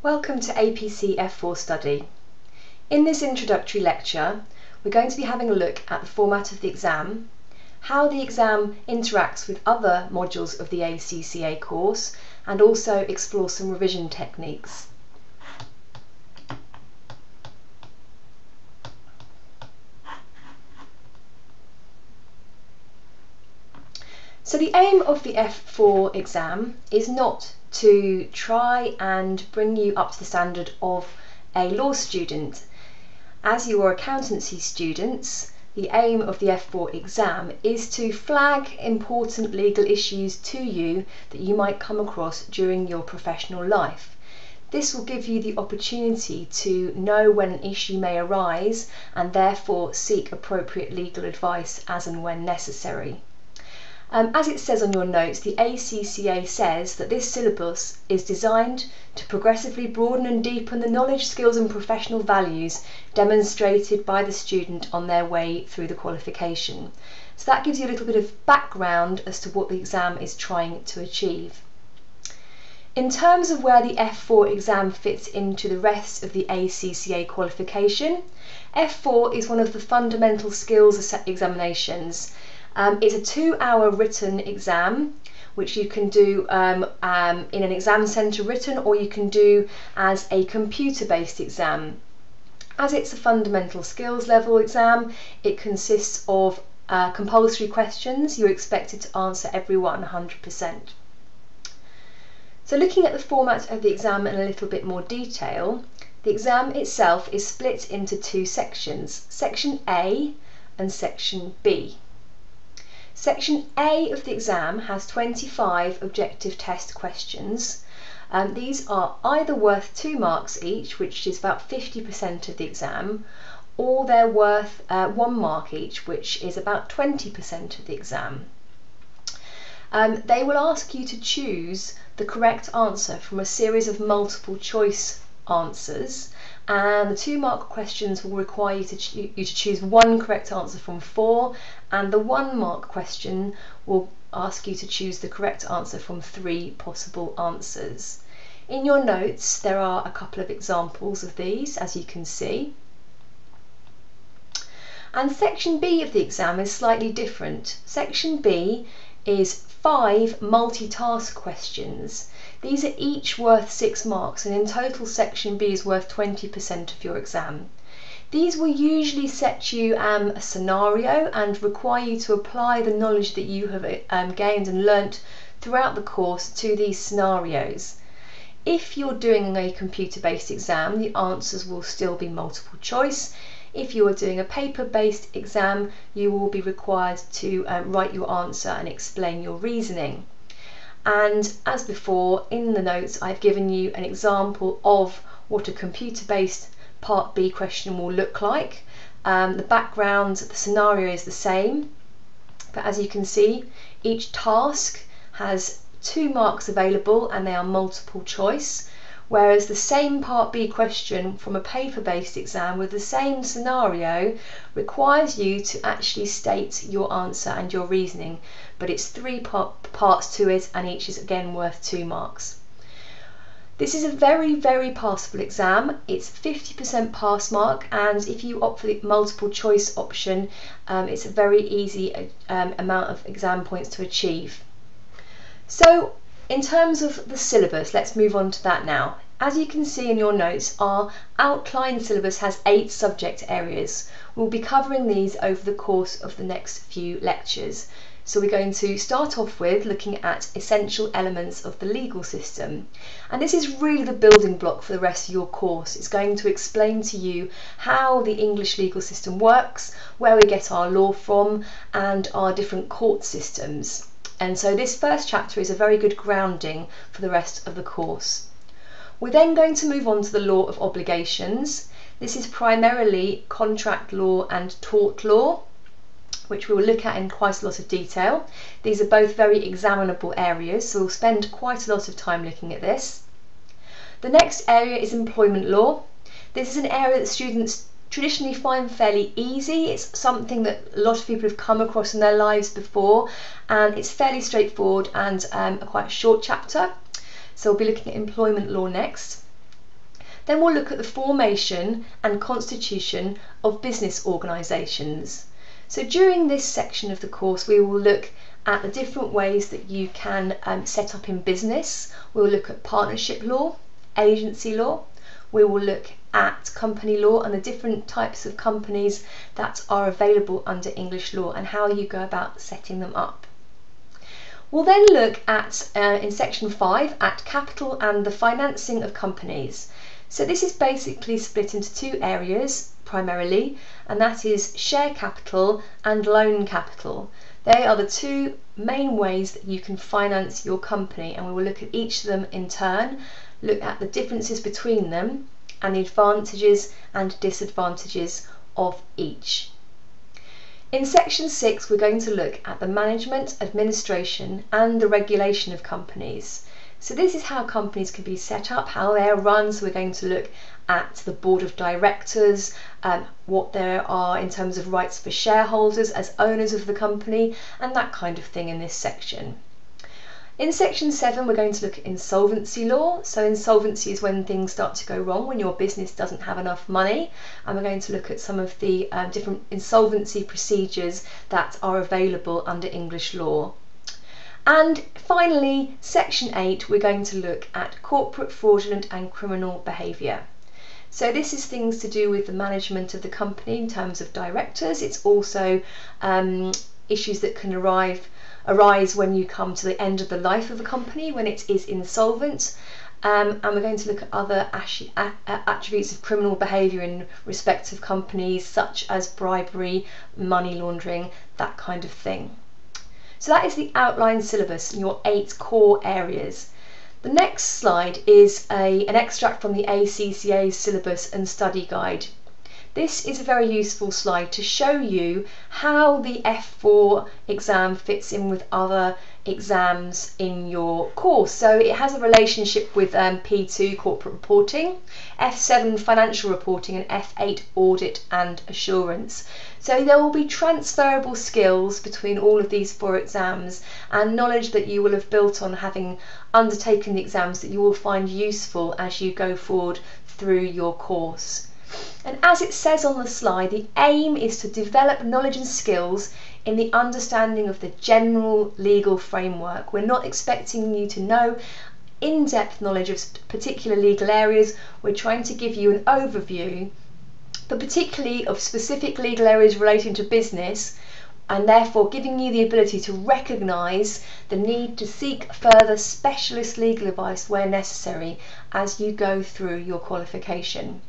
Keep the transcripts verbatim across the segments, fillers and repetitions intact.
Welcome to A P C F four study. In this introductory lecture we're going to be having a look at the format of the exam, how the exam interacts with other modules of the A C C A course, and also explore some revision techniques. So the aim of the F four exam is not to try and bring you up to the standard of a law student. As you are accountancy students, the aim of the F four exam is to flag important legal issues to you that you might come across during your professional life. This will give you the opportunity to know when an issue may arise and therefore seek appropriate legal advice as and when necessary. Um, as it says on your notes, the A C C A says that this syllabus is designed to progressively broaden and deepen the knowledge, skills and professional values demonstrated by the student on their way through the qualification. So that gives you a little bit of background as to what the exam is trying to achieve. In terms of where the F four exam fits into the rest of the A C C A qualification, F four is one of the fundamental skills examinations. Um, it's a two-hour written exam, which you can do um, um, in an exam centre written, or you can do as a computer-based exam. As it's a fundamental skills level exam, it consists of uh, compulsory questions. You're expected to answer every one one hundred percent. So looking at the format of the exam in a little bit more detail, the exam itself is split into two sections, Section A and Section B. Section A of the exam has twenty-five objective test questions. Um, these are either worth two marks each, which is about fifty percent of the exam, or they're worth uh, one mark each, which is about twenty percent of the exam. Um, they will ask you to choose the correct answer from a series of multiple choice answers, and the two mark questions will require you to, cho you to choose one correct answer from four, and the one mark question will ask you to choose the correct answer from three possible answers. In your notes there are a couple of examples of these, as you can see. And Section B of the exam is slightly different. Section B is five multitask questions. These are each worth six marks, and in total Section B is worth twenty percent of your exam. These will usually set you um, a scenario and require you to apply the knowledge that you have um, gained and learnt throughout the course to these scenarios. If you're doing a computer-based exam, the answers will still be multiple choice. If you are doing a paper-based exam, you will be required to um, write your answer and explain your reasoning. And as before, in the notes I've given you an example of what a computer-based Part B question will look like. Um, the background, the scenario is the same, but as you can see, each task has two marks available and they are multiple choice. Whereas the same Part B question from a paper-based exam with the same scenario requires you to actually state your answer and your reasoning, but it's three part parts to it and each is again worth two marks. This is a very, very passable exam. It's fifty percent pass mark, and if you opt for the multiple choice option, um, it's a very easy um, amount of exam points to achieve. So, in terms of the syllabus, let's move on to that now. As you can see in your notes, our outline syllabus has eight subject areas. We'll be covering these over the course of the next few lectures. So we're going to start off with looking at essential elements of the legal system. And this is really the building block for the rest of your course. It's going to explain to you how the English legal system works, where we get our law from, and our different court systems. And so this first chapter is a very good grounding for the rest of the course. We're then going to move on to the law of obligations. This is primarily contract law and tort law, which we will look at in quite a lot of detail. These are both very examinable areas, so we'll spend quite a lot of time looking at this. The next area is employment law. This is an area that students traditionally find fairly easy. It's something that a lot of people have come across in their lives before, and it's fairly straightforward and um, a quite short chapter. So we'll be looking at employment law next. Then we'll look at the formation and constitution of business organisations. So during this section of the course we will look at the different ways that you can um, set up in business. We'll look at partnership law, agency law. We will look at company law and the different types of companies that are available under English law and how you go about setting them up. We'll then look at, uh, in section five, at capital and the financing of companies. So this is basically split into two areas primarily, and that is share capital and loan capital. They are the two main ways that you can finance your company, and we will look at each of them in turn, look at the differences between them and the advantages and disadvantages of each. In section six, we're going to look at the management, administration and the regulation of companies. So this is how companies can be set up, how they're run. So we're going to look at the board of directors, um, what there are in terms of rights for shareholders as owners of the company and that kind of thing in this section. In section seven, we're going to look at insolvency law. So insolvency is when things start to go wrong, when your business doesn't have enough money. And we're going to look at some of the um, different insolvency procedures that are available under English law. And finally, section eight, we're going to look at corporate fraudulent and criminal behaviour. So this is things to do with the management of the company in terms of directors. It's also um, issues that can arrive, arise when you come to the end of the life of a company, when it is insolvent. Um, and we're going to look at other attributes of criminal behaviour in respect of companies, such as bribery, money laundering, that kind of thing. So that is the outline syllabus in your eight core areas. The next slide is a, an extract from the A C C A syllabus and study guide. This is a very useful slide to show you how the F four exam fits in with other exams in your course. So it has a relationship with um, P two corporate reporting, F seven financial reporting and F eight audit and assurance. So there will be transferable skills between all of these four exams and knowledge that you will have built on having undertaken the exams that you will find useful as you go forward through your course. And as it says on the slide, the aim is to develop knowledge and skills in the understanding of the general legal framework. We're not expecting you to know in-depth knowledge of particular legal areas. We're trying to give you an overview, but particularly of specific legal areas relating to business, and therefore giving you the ability to recognise the need to seek further specialist legal advice where necessary as you go through your qualification.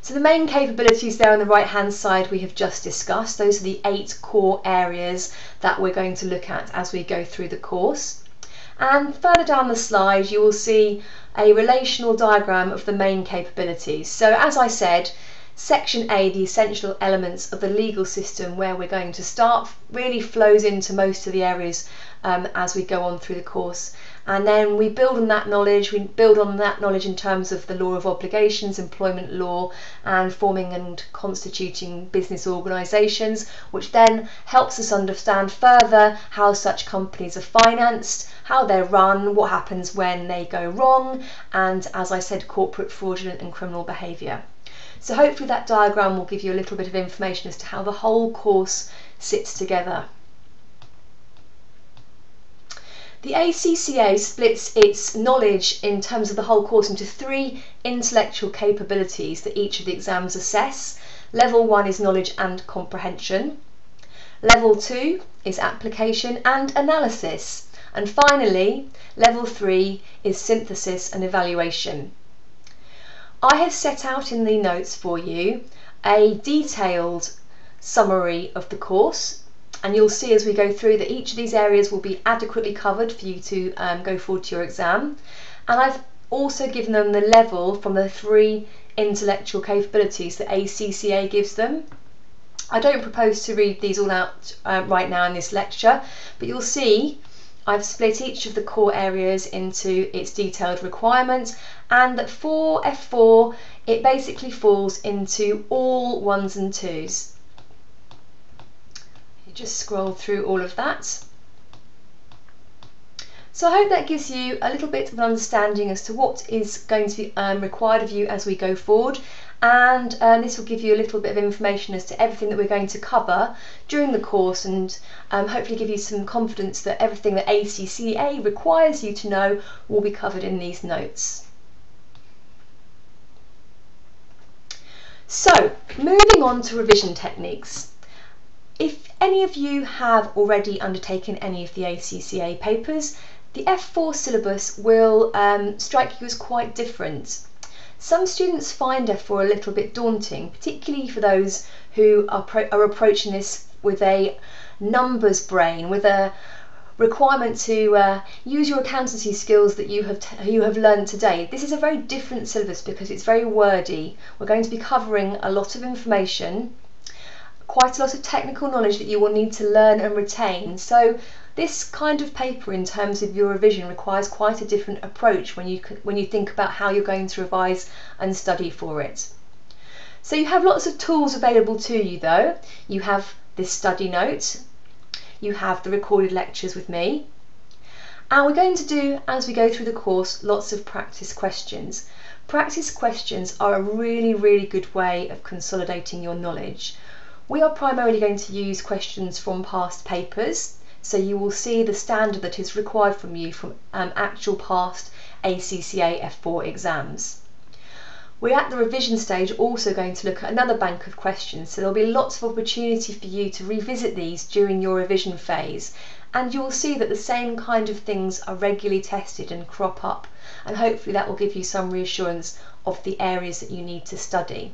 So the main capabilities there on the right hand side we have just discussed. Those are the eight core areas that we're going to look at as we go through the course. And further down the slide you will see a relational diagram of the main capabilities. So as I said, section A, the essential elements of the legal system where we're going to start, really flows into most of the areas um, as we go on through the course. And then we build on that knowledge, we build on that knowledge in terms of the law of obligations, employment law and forming and constituting business organisations, which then helps us understand further how such companies are financed, how they're run, what happens when they go wrong, and as I said, corporate fraudulent and criminal behaviour. So hopefully that diagram will give you a little bit of information as to how the whole course sits together. The A C C A splits its knowledge in terms of the whole course into three intellectual capabilities that each of the exams assess. Level one is knowledge and comprehension. Level two is application and analysis. And finally, level three is synthesis and evaluation. I have set out in the notes for you a detailed summary of the course, and you'll see as we go through that each of these areas will be adequately covered for you to um, go forward to your exam. And I've also given them the level from the three intellectual capabilities that A C C A gives them. I don't propose to read these all out uh, right now in this lecture, but you'll see I've split each of the core areas into its detailed requirements, and that for F four it basically falls into all ones and twos. You just scroll through all of that. So I hope that gives you a little bit of an understanding as to what is going to be um, required of you as we go forward, and uh, this will give you a little bit of information as to everything that we're going to cover during the course, and um, hopefully give you some confidence that everything that A C C A requires you to know will be covered in these notes. So, moving on to revision techniques. If any of you have already undertaken any of the A C C A papers, the F four syllabus will um, strike you as quite different. Some students find F four a little bit daunting, particularly for those who are, pro are approaching this with a numbers brain, with a requirement to uh, use your accountancy skills that you have t you have learned today. This is a very different syllabus because it's very wordy. We're going to be covering a lot of information, quite a lot of technical knowledge that you will need to learn and retain. So this kind of paper, in terms of your revision, requires quite a different approach when you when you think about how you're going to revise and study for it. So you have lots of tools available to you though. You have this study note, you have the recorded lectures with me, and we're going to do, as we go through the course, lots of practice questions. Practice questions are a really, really good way of consolidating your knowledge. We are primarily going to use questions from past papers, so you will see the standard that is required from you from um, actual past A C C A F four exams. We're at the revision stage also going to look at another bank of questions, so there'll be lots of opportunity for you to revisit these during your revision phase, and you will see that the same kind of things are regularly tested and crop up, and hopefully that will give you some reassurance of the areas that you need to study.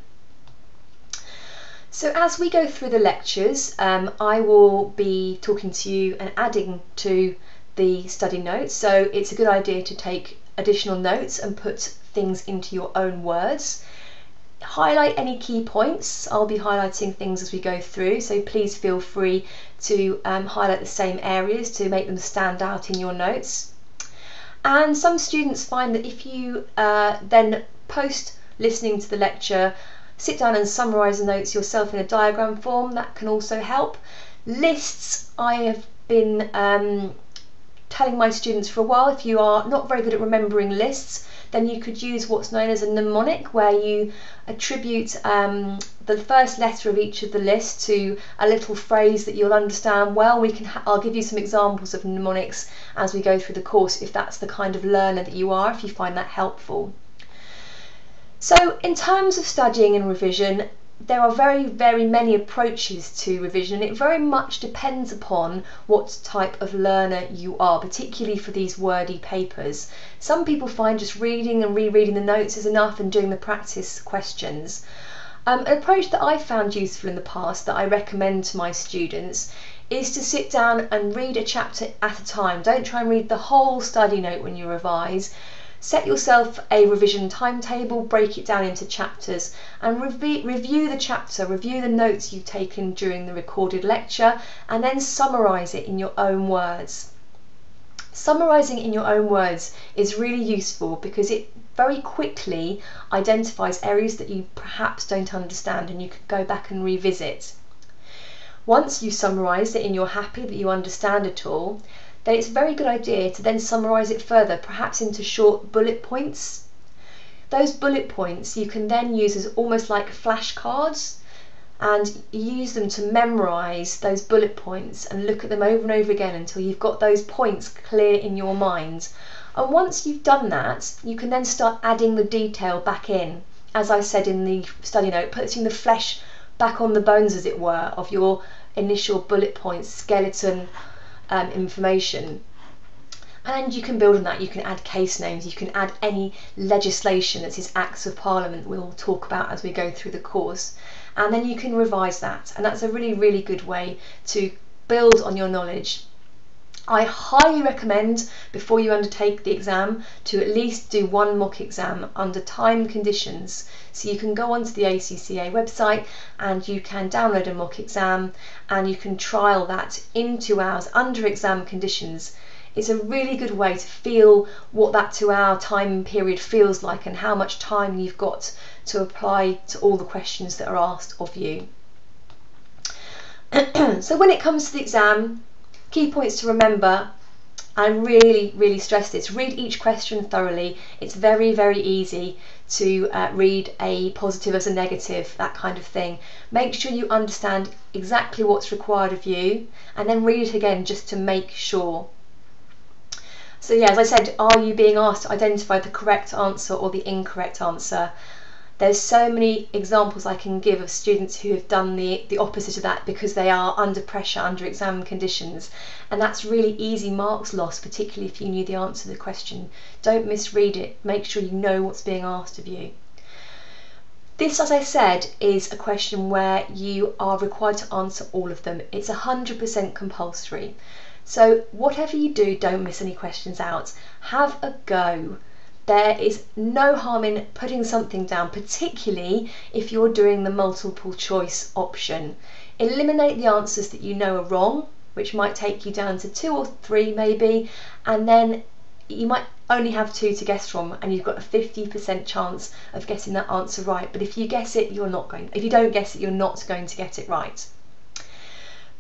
So as we go through the lectures, um, I will be talking to you and adding to the study notes, so it's a good idea to take additional notes and put things into your own words. Highlight any key points. I'll be highlighting things as we go through, so please feel free to um, highlight the same areas to make them stand out in your notes. And some students find that if you uh, then post listening to the lecture, sit down and summarise the notes yourself in a diagram form, that can also help. Lists, I have been um, telling my students for a while, if you are not very good at remembering lists, then you could use what's known as a mnemonic, where you attribute um, the first letter of each of the list to a little phrase that you'll understand well. We can ha I'll give you some examples of mnemonics as we go through the course, if that's the kind of learner that you are, if you find that helpful. So in terms of studying and revision, there are very, very many approaches to revision, and it very much depends upon what type of learner you are, particularly for these wordy papers. Some people find just reading and rereading the notes is enough and doing the practice questions. Um, an approach that I found useful in the past that I recommend to my students is to sit down and read a chapter at a time. Don't try and read the whole study note when you revise. Set yourself a revision timetable, break it down into chapters, and rev review the chapter, review the notes you've taken during the recorded lecture, and then summarise it in your own words. Summarising in your own words is really useful because it very quickly identifies areas that you perhaps don't understand, and you can go back and revisit. Once you've summarised it and you're happy that you understand it all, then it's a very good idea to then summarise it further, perhaps into short bullet points. Those bullet points you can then use as almost like flashcards, and use them to memorise those bullet points and look at them over and over again until you've got those points clear in your mind. And once you've done that, you can then start adding the detail back in. As I said in the study note, putting the flesh back on the bones, as it were, of your initial bullet points, skeleton, Um, information, and you can build on that. You can add case names, you can add any legislation that is Acts of Parliament we'll talk about as we go through the course, and then you can revise that, and that's a really, really good way to build on your knowledge. I highly recommend, before you undertake the exam, to at least do one mock exam under time conditions. So you can go onto the A C C A website and you can download a mock exam, and you can trial that in two hours under exam conditions. It's a really good way to feel what that two-hour time period feels like and how much time you've got to apply to all the questions that are asked of you. So when it comes to the exam, key points to remember, I'm really, really stressed this. Read each question thoroughly. It's very, very easy to uh, read a positive as a negative, that kind of thing. Make sure you understand exactly what's required of you, and then read it again just to make sure. So yeah, as I said, are you being asked to identify the correct answer or the incorrect answer? There's so many examples I can give of students who have done the, the opposite of that because they are under pressure, under exam conditions, and that's really easy marks lost, particularly if you knew the answer to the question. Don't misread it, make sure you know what's being asked of you. This, as I said, is a question where you are required to answer all of them. It's one hundred percent compulsory. So whatever you do, don't miss any questions out. Have a go. There is no harm in putting something down, particularly if you're doing the multiple choice option. Eliminate the answers that you know are wrong, which might take you down to two or three maybe, and then you might only have two to guess from, and you've got a fifty percent chance of getting that answer right. But if you guess it, you're not going, if you don't guess it, you're not going to get it right.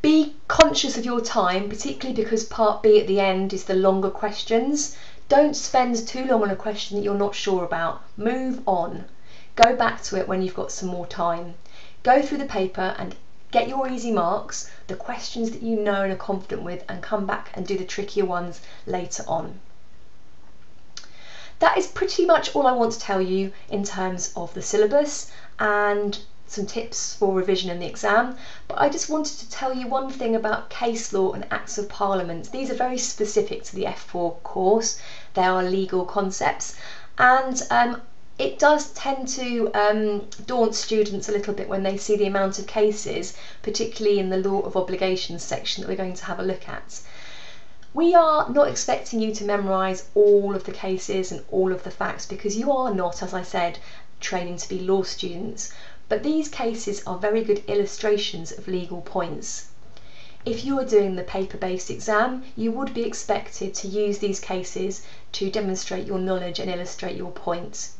Be conscious of your time, particularly because part B at the end is the longer questions. Don't spend too long on a question that you're not sure about. Move on. Go back to it when you've got some more time. Go through the paper and get your easy marks, the questions that you know and are confident with, and come back and do the trickier ones later on. That is pretty much all I want to tell you in terms of the syllabus and some tips for revision in the exam, but I just wanted to tell you one thing about case law and acts of parliament. These are very specific to the F four course. They are legal concepts, and um, it does tend to um, daunt students a little bit when they see the amount of cases, particularly in the law of obligations section that we're going to have a look at. We are not expecting you to memorise all of the cases and all of the facts, because you are not, as I said, training to be law students. But these cases are very good illustrations of legal points. If you are doing the paper-based exam, you would be expected to use these cases to demonstrate your knowledge and illustrate your points.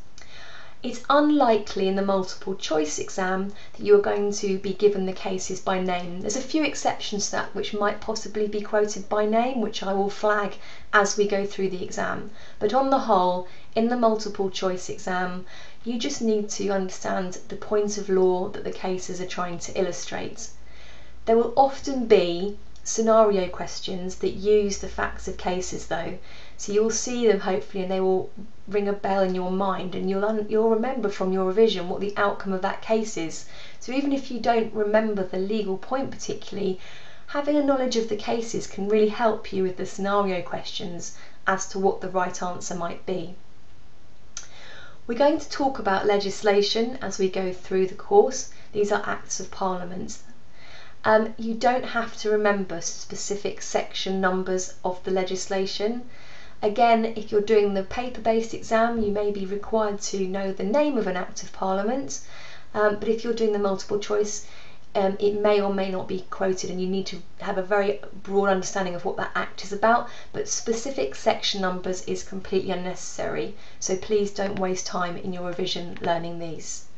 It's unlikely in the multiple choice exam that you are going to be given the cases by name. There's a few exceptions to that which might possibly be quoted by name, which I will flag as we go through the exam. But on the whole, in the multiple choice exam, you just need to understand the point of law that the cases are trying to illustrate. There will often be scenario questions that use the facts of cases though, so you'll see them hopefully and they will ring a bell in your mind, and you'll, un you'll remember from your revision what the outcome of that case is. So even if you don't remember the legal point particularly, having a knowledge of the cases can really help you with the scenario questions as to what the right answer might be. We're going to talk about legislation as we go through the course. These are Acts of Parliament. Um, you don't have to remember specific section numbers of the legislation. Again, if you're doing the paper-based exam, you may be required to know the name of an Act of Parliament, um, but if you're doing the multiple choice, um, it may or may not be quoted, and you need to have a very broad understanding of what that act is about, but specific section numbers is completely unnecessary, so please don't waste time in your revision learning these.